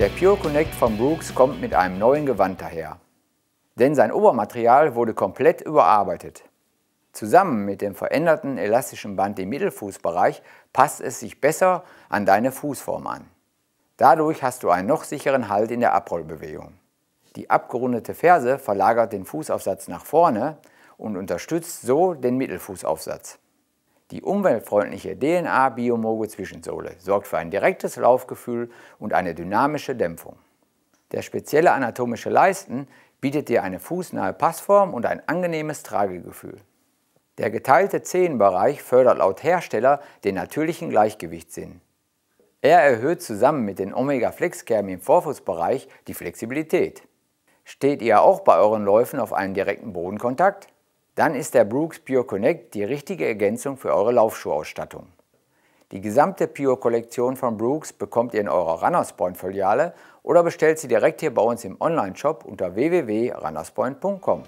Der PureConnect von Brooks kommt mit einem neuen Gewand daher, denn sein Obermaterial wurde komplett überarbeitet. Zusammen mit dem veränderten elastischen Band im Mittelfußbereich passt es sich besser an deine Fußform an. Dadurch hast du einen noch sicheren Halt in der Abrollbewegung. Die abgerundete Ferse verlagert den Fußaufsatz nach vorne und unterstützt so den Mittelfußaufsatz. Die umweltfreundliche DNA-Biomogo-Zwischensohle sorgt für ein direktes Laufgefühl und eine dynamische Dämpfung. Der spezielle anatomische Leisten bietet dir eine fußnahe Passform und ein angenehmes Tragegefühl. Der geteilte Zehenbereich fördert laut Hersteller den natürlichen Gleichgewichtssinn. Er erhöht zusammen mit den Omega Flexkerben im Vorfußbereich die Flexibilität. Steht ihr auch bei euren Läufen auf einem direkten Bodenkontakt? Dann ist der Brooks PureConnect die richtige Ergänzung für eure Laufschuhausstattung. Die gesamte Pure-Kollektion von Brooks bekommt ihr in eurer Runnerspoint-Filiale oder bestellt sie direkt hier bei uns im Online-Shop unter www.runnerspoint.com.